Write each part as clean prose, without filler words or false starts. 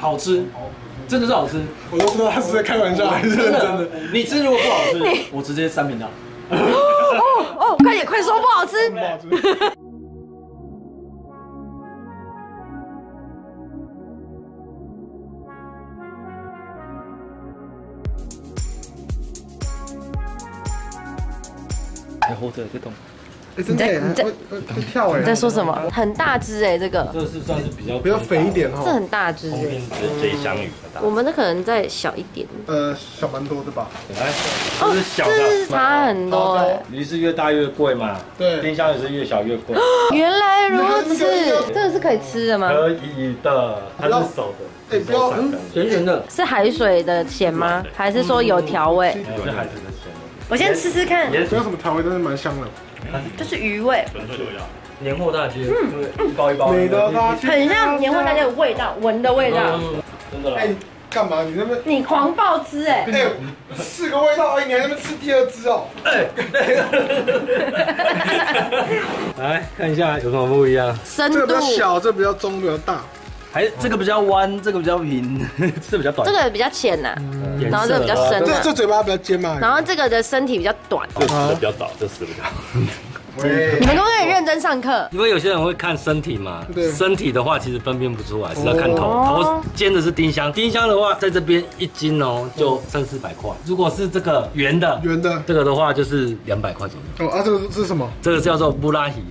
好吃，真的是好吃。我都不知道他是在开玩笑还是认真的。你吃如果不好吃，我直接三频道。哦，快点快说不好吃。不好吃。 还活着在动，真的会跳哎！你在说什么？很大只哎，这个这是算是比较肥一点哈，这很大只。红瓶子最香鱼的大，我们的可能再小一点，小蛮多的吧。来，这是小的，这是差很多哎。鱼是越大越贵嘛，对，丁香也是越小越贵。原来如此，这个是可以吃的吗？可以的，它是熟的，哎，熟的，咸咸的，是海水的咸吗？还是说有调味？是海水的咸。 我先吃吃看，没有什么调味，但是蛮香的，就是鱼味，纯粹味道，年货大街，一包一包，美的大街，很像年货大街的味道，闻的味道，真的。哎，你干嘛？你那边你狂暴吃哎，哎，四个味道，哎，你还在那边吃第二只哦？哎，来看一下有什么不一样，深度，这个比较小，这个比较中，比较大。 还这个比较弯，这个比较平，这比较短，这个比较浅呐，然后这个比较深，这嘴巴比较尖嘛，然后这个的身体比较短，这死的比较早，这死的比较。你们都可以认真上课，因为有些人会看身体嘛，身体的话其实分辨不出来，是要看头，头尖的是丁香，丁香的话在这边一斤哦就300-400块，如果是这个圆的，这个的话就是200块左右。哦啊，这个是什么？这个叫做布拉吉，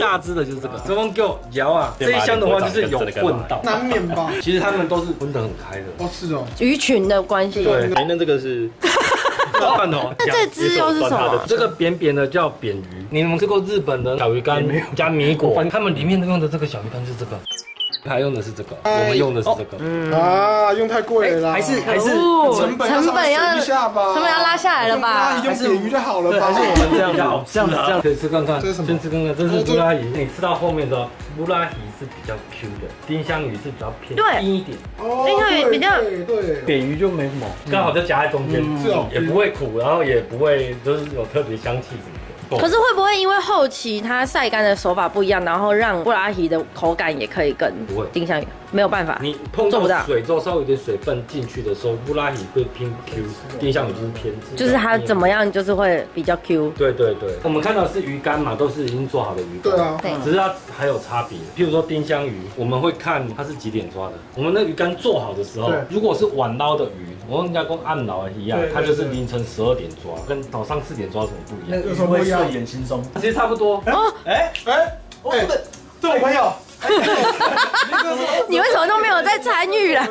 大只的就是这个，这帮狗摇啊，这一箱。 的话就是有混到，难免吧。其实他们都是混得很开的。哦，是哦，鱼群的关系。对，那这个是罐头。那这只又是什么？这个扁扁的叫扁鱼。你们吃过日本的小鱼干加米果？他们里面用的这个小鱼干是这个，他用的是这个，我们用的是这个。嗯啊，用太贵了啦。还是成本要拉下来了吧？用扁鱼就好了吧？还是我们这样可以吃看看。这是什么？先吃看看，这是布拉鱼。你吃到后面的布拉鱼。 是比较 Q 的，丁香鱼是比较偏硬一点，丁香鱼比较对，扁鱼就没什么，刚好就夹在中间，也不会苦，然后也不会就是有特别香气什么的。可是会不会因为后期它晒干的手法不一样，然后让布拉提的口感也可以跟丁香鱼没有办法？你碰到水之后稍微有点水分进去的时候，布拉提会偏 Q， 丁香鱼就是偏就是它怎么样就是会比较 Q。对对对，我们看到是鱼干嘛，都是已经做好的鱼干，对啊，只是它还有差别，譬如说。 丁香鱼，我们会看它是几点抓的。我们那鱼竿做好的时候，如果是晚捞的鱼，我跟人家跟暗捞一样，它就是凌晨12点抓，跟早上4点抓什么不一样？有什么不一样？眼轻松，其实差不多。对我朋友，你为什么都没有在参与啦？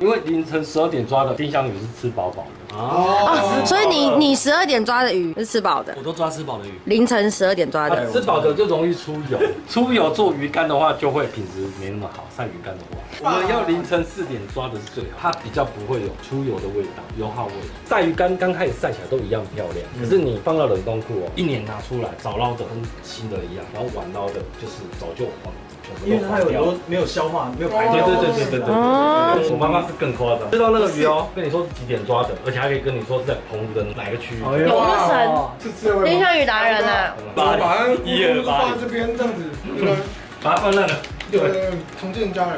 因为凌晨12点抓的丁香鱼是吃饱饱的哦，所以你12点抓的鱼是吃饱的，我都抓吃饱的鱼。凌晨12点抓的，吃饱的就容易出油，出油做鱼干的话就会品质没那么好，晒鱼干的话，我们要凌晨4点抓的是最好，它比较不会有出油的味道，油耗味。晒鱼干刚开始晒起来都一样漂亮，可是你放到冷冻库哦，1年拿出来早捞的跟新的一样，然后晚捞的就是早就黄。 因为它有很多没有消化，没有排掉。对。我妈妈是更夸张，知道那个鱼哦，跟你说几点抓的，而且还可以跟你说是在澎湖的哪个区域。有那神，丁香鱼达人啊！把它放这边这样子，把它放那了。对，重建家园，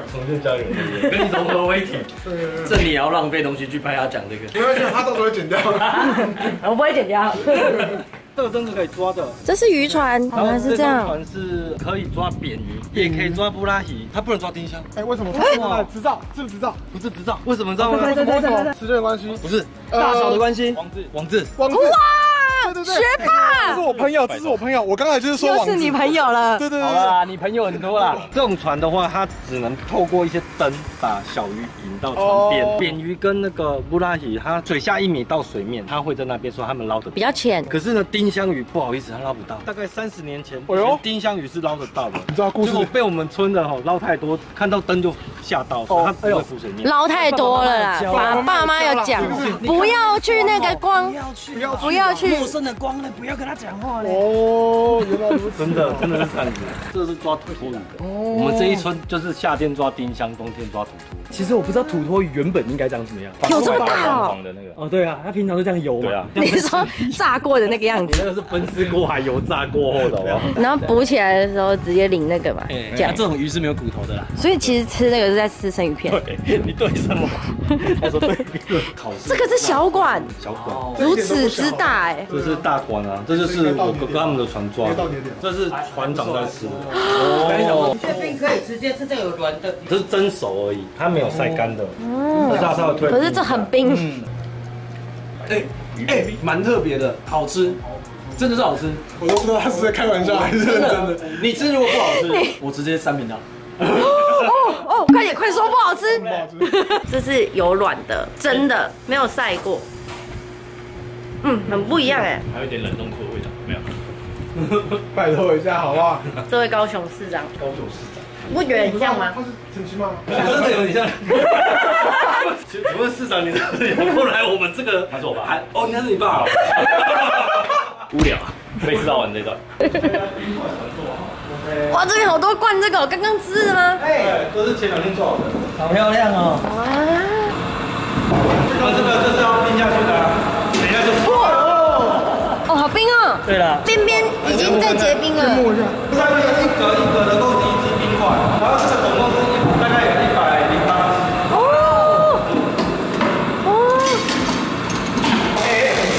跟你融合为一体。对，这你也要浪费东西去拍他讲这个，没关系，他到时候会剪掉。我不会剪掉。 这个真是可以抓的，这是渔船，原来是这样。船是可以抓扁鱼，也可以抓布拉鱼，它不能抓丁香。哎，为什么？执照是不是执照？不是执照，为什么？知道吗？为什么？时间的关系，不是大小的关系。王志，哇，对，学霸！这是我朋友，我刚才就是说王志，又是你朋友了。对，好啦，你朋友很多啦。这种船的话，它只能透过一些灯把小鱼引到船边。扁鱼跟那个布拉鱼，它水下1米到水面，它会在那边说他们捞的比较浅。可是呢，丁香鱼不好意思，它捞不到。大概30年前，丁香鱼是捞得到的。你知道故事？被我们村的吼捞太多，看到灯就吓到，它不会浮水面。捞太多了啦，爸妈有讲，不要去那个光，不要去。正的光呢，不要跟他讲话呢。哦，原来如此，真的是这样子。这是抓土托鱼的。哦。我们这一村就是夏天抓丁香，冬天抓土托。其实我不知道土托鱼原本应该长什么样。有这么大哦？黄的那个。哦，对啊，它平常都这样游嘛。对啊。你说炸过的那个样子？那个是分尸过海油炸过后的哦。然后补起来的时候直接淋那个嘛。哎，这种鱼是没有骨头的啦。所以其实吃那个是在吃生鱼片。对，你对什么？他说对，这个是小管。小管。 如此之大哎，这是大关啊，这就是我哥哥他们的船抓，这是船长在吃。哦，你确定可以直接吃这有卵的？这是蒸熟而已，它没有晒干的。哦，可是这很冰。嗯。哎，蛮特别的，好吃，真的是好吃。我都不知道他是在开玩笑还是认真的。你吃如果不好吃，我直接三瓶汤。 哦，快点快说不好吃。这是有卵的，真的没有晒过。 嗯，很不一样哎，还有一点冷冻库的味道，没有？拜托一下好不好？这位高雄市长，不觉得很像吗？他是陈其迈吗？真的有点像。请问市长，你后来我们这个还是我爸？还哦，应该是你爸。无聊，每次到晚这段。哇，这边好多罐这个，刚刚吃的吗？哎，都是前两天做好的，好漂亮哦。哇！这个要冰下去的。 哦，好冰哦！对了，边边已经在结冰了。上面一格一格的都是一只冰块，然后这个总共是大概有108。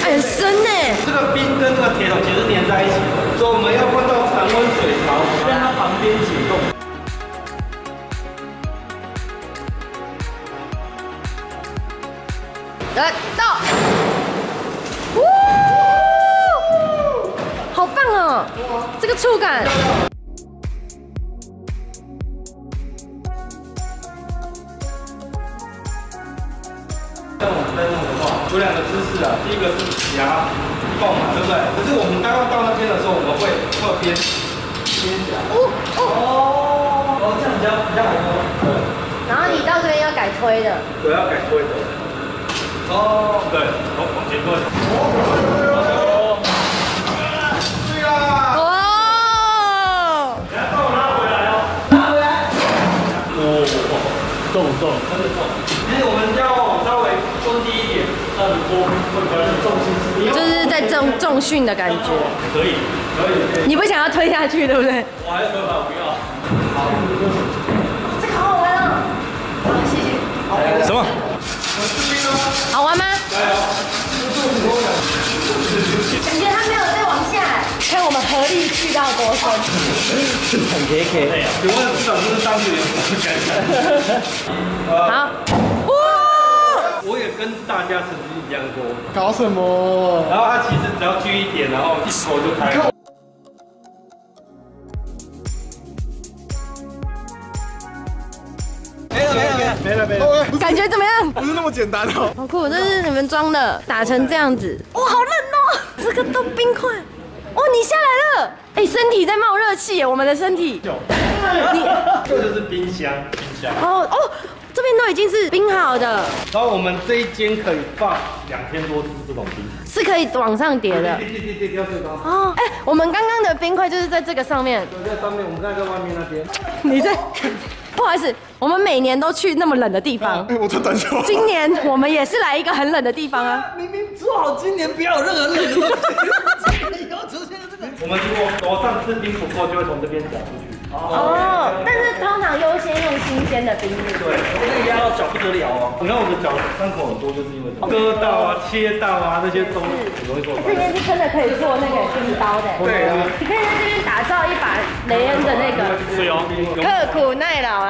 很深呢。这个冰跟这个铁桶其实粘在一起，所以我们要灌到常温水槽，让它旁边解冻。 来到，好棒哦！这个触感。像我们在弄的话，有两个姿势啊，第一个是夹泵嘛，对不对？可是我们刚刚到那边的时候，我们会边夹。哦，这样比较好用。对。然后你到这边要改推的。对，要改推的。 哦，对，好，往前推。对啦。哦。然后拉回来哦，拉回来。哦，重，真的重。其实我们要稍微蹲低一点，让你多会比较重心。就是在重训的感觉。可以。你不想要推下去，对不对？我还是推吧，我不要。好。这个好好玩啊！好，谢谢。什么？ 好玩吗？感觉他没有再往下，看我们合力去到多深。很可以，请问市长是当局有什么感想？好，哇！我也跟大家曾经一样过，搞什么？然后他其实只要锯一点，然后一口就开了。 没了，感觉怎么样？不是那么简单哦。好酷，这是你们装的，打成这样子。哇，好冷哦！这个都冰块。哦，你下来了。哎，身体在冒热气耶，我们的身体。这就是冰箱。哦，这边都已经是冰好的。然后我们这一间可以放2000多只这种冰，是可以往上叠的。叠最高。哦，哎，我们刚刚的冰块就是在这个上面。对，在上面，我们刚才在外面那边。你在。 不好意思，我们每年都去那么冷的地方。哎，我在等你。今年我们也是来一个很冷的地方啊。明明说好今年不要有任何冷的东西，以后出现了这个。我们如果楼上吃冰不够，就会从这边走出去。哦，但是通常优先用新鲜的冰。对，这个压到脚不得了哦。你看我的脚伤口很多，就是因为割到啊、切到啊那些都很容易做。这边是真的可以做那个冰刀的。对啊。你可以在这边打造一把雷恩的那个。对哦。刻苦耐劳。 无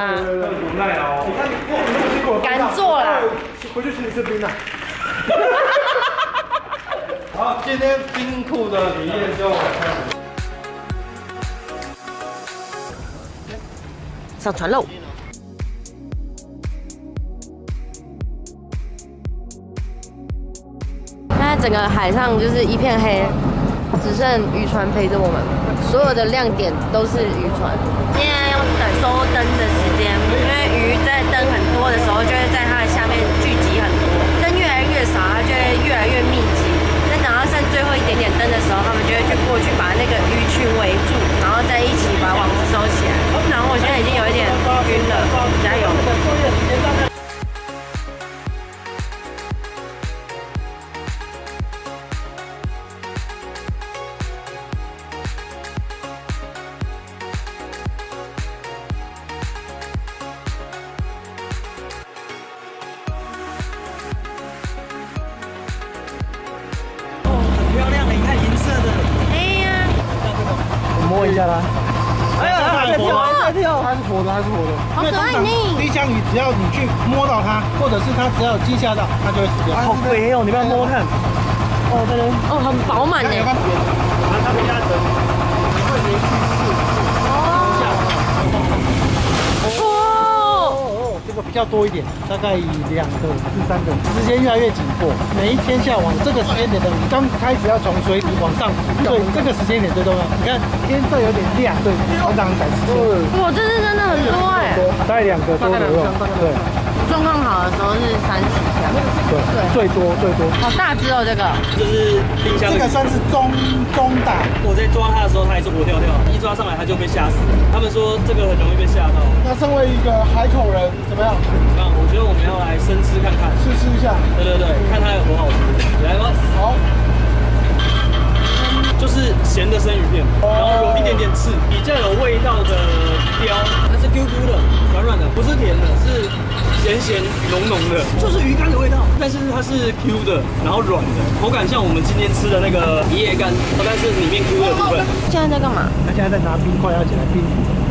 奈哦，你看你过那么辛苦，敢做啦！回去请你吃冰啦。好，今天冰库的体验就上船喽。现在整个海上就是一片黑，只剩渔船陪着我们，所有的亮点都是渔船。 等收灯的时间，因为鱼在灯很多的时候，就会在它的下面聚集很多。灯越来越少，它就会越来越密集。那等到剩最后一点点灯的摸一下它。哎呀，它在跳，还在跳，它是活的，它是活的。好可爱呢！低箱鱼只要你去摸到它，或者是它只要有惊吓到，它就会死掉。好肥哦，你不要摸看。哦，真的。哦，很饱满呢。它被压成会连续4次。哦。这个比较多一点，大概2个至3个，时间越来越紧迫。每一天下网这个时间点的鱼，刚开始要从水里往上浮，所以这个时间点最重要。你看天色有点亮，对，船长才出现。哇，这是真的很多哎，大概2个多左右。对，状况好的时候是30箱。对，最多最多。好大只哦，这个。就是冰箱。这个算是中大。我在抓它的时候，它也是活跳跳，一抓上来它就被吓死。他们说这个很容易被吓到。那身为一个海口人，怎么？ 那我觉得我们要来生吃看看，试吃一下。对对对，看它有多好吃。来吧，好，就是咸的生鱼片，然后有一点点刺，比较有味道的鲷，它是 Q Q 的，软软的，不是甜的，是咸咸浓浓的，就是鱼干的味道。但是它是 Q 的，然后软的，口感像我们今天吃的那个一夜干，但是里面 Q 的部分。现在在干嘛？他现在在拿冰块要起来冰。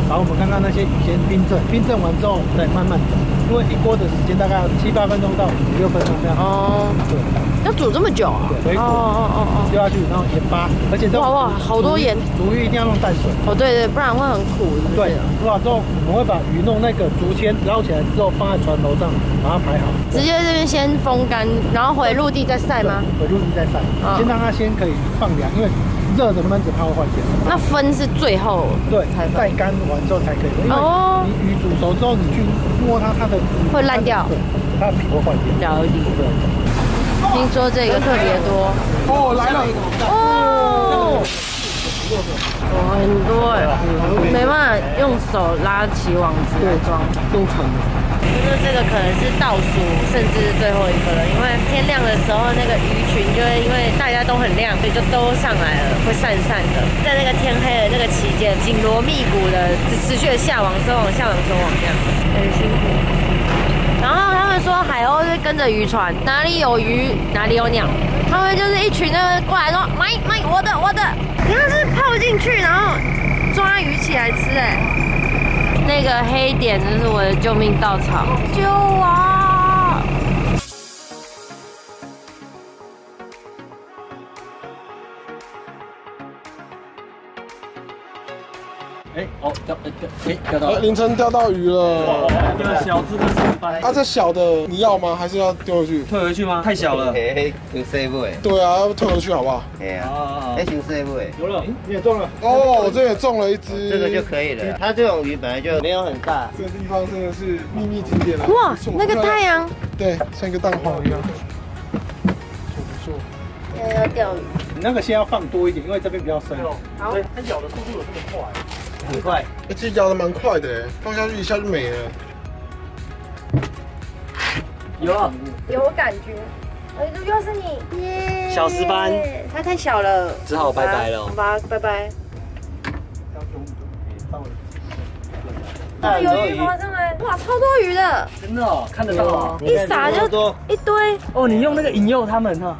然后我们刚刚那些先冰镇，冰镇完之后再慢慢煮，因为一锅的时间大概要7、8分钟到5、6分钟这样。哦，对，要煮这么久啊？对，哦，丢下去，然后盐巴，而且哇，好多盐。煮鱼一定要弄淡水。哦，对对，不然会很苦。对，煮好之后我们会把鱼弄那个竹签捞起来之后放在船头上，把它排好。直接这边先风干，然后回陆地再晒吗？回陆地再晒，先让它先可以放凉，因为。 热的焖着它会坏掉，那分是最后对才晒干完之后才可以，因为你鱼煮熟之后你去摸它，它的会烂掉，对，它的皮会坏掉。了解。对。听说这个特别多。哦，来了。哦。哇，很多哎，没办法用手拉起网子来装，用撑的。 就是这个可能是倒数，甚至是最后一个了，因为天亮的时候，那个鱼群就会因为大家都很亮，所以就都上来了，会散散的。在那个天黑的那个期间，紧锣密鼓的持续的下网收网，下网收网这样，很辛苦。然后他们说海鸥是跟着渔船，哪里有鱼哪里有鸟，他们就是一群的过来说买我的我的，你看是泡进去，然后抓鱼起来吃哎。 那个黑点就是我的救命稻草，救我！哎，哦，钓到了！凌晨钓到鱼了。这个小只的上班。啊，这小的你要吗？还是要丢回去？退回去吗？太小了。嘿，有塞不？对啊，退回去好不好？哎呀。哎，有塞不？有了，你也中了。哦，这也中了一只。这个就可以了。它这种鱼本来就没有很大。这个地方真的是秘密景点了。哇，那个太阳。对，像一个蛋黄一样。不错。现在要钓鱼。你那个先要放多一点，因为这边比较深。好。它咬的速度有这么快？ 很快，而且咬的蛮快的，放下去一下就没了。有啊，有感觉。哎，又是你，耶！小石斑，它太小了，只好拜拜了。好吧，拜拜。哇，有鱼爬上来，哇，超多鱼的。真的哦，看得到哦。一撒就一堆。哦，你用那个引诱它们哈。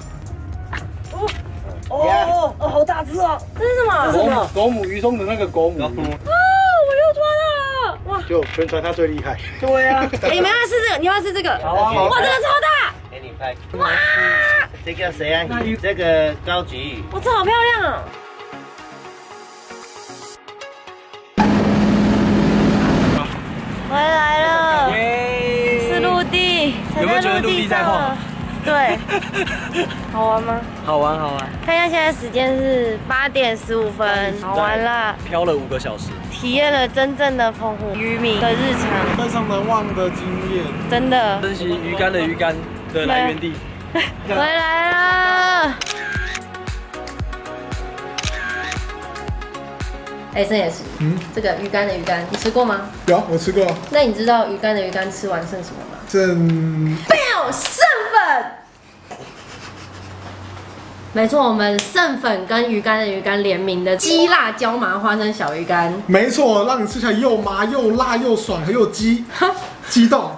哦哦，好大只啊！这是什么？这是什么？狗母鱼中的那个狗母。哦，我又抓到了！哇！就全船它最厉害。对啊。你们要吃这个，你要吃这个。好啊好啊。哇，这个超大！给你拍。哇！这个谁啊？这个高级鱼。哇，这好漂亮啊！回来了。耶！是陆地。有没有觉得陆地在晃？ 对，好玩吗？好玩，好玩。看一下现在时间是8点15分，好玩啦，漂了5个小时，体验了真正的澎湖渔民的日常，非常难忘的经验，真的。珍惜鱼竿的来源地，回来了。哎，剩也是，这个鱼竿，你吃过吗？有，我吃过。那你知道鱼竿吃完剩什么吗？剩，剩粉。 没错，我们剩粉跟鱼干联名的鸡辣椒麻花生小鱼干，没错，让你吃起来又麻又辣又爽，很有激动。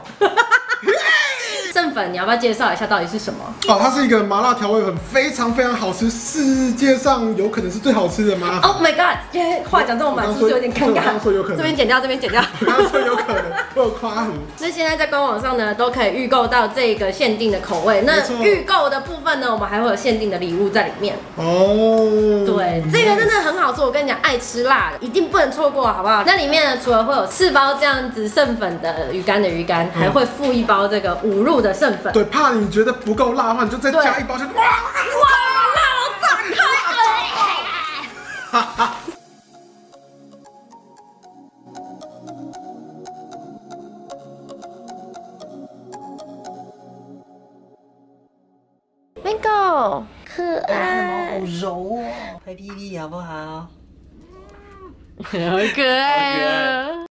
正粉，你要不要介绍一下到底是什么？哦，它是一个麻辣调味粉，非常非常好吃，世界上有可能是最好吃的麻辣粉。Oh my god！ 今天话讲这么满，是不是有点尴尬？刚刚说有可能，这边剪掉，这边剪掉。刚刚说有可能，我有夸胡。那现在在官网上呢，都可以预购到这个限定的口味。那预购的部分呢，我们还会有限定的礼物在里面。哦，对，这个真的很好吃。我跟你讲，爱吃辣的一定不能错过，好不好？那里面呢，除了会有4包这样子剩粉的鱼干的鱼干，还会附1包这个5入的剩粉。对，怕你觉得不够辣的话，你就再加1包就哇哇，辣到炸开了！Mango， 可爱，好柔哦，拍屁屁好不好？好可爱啊！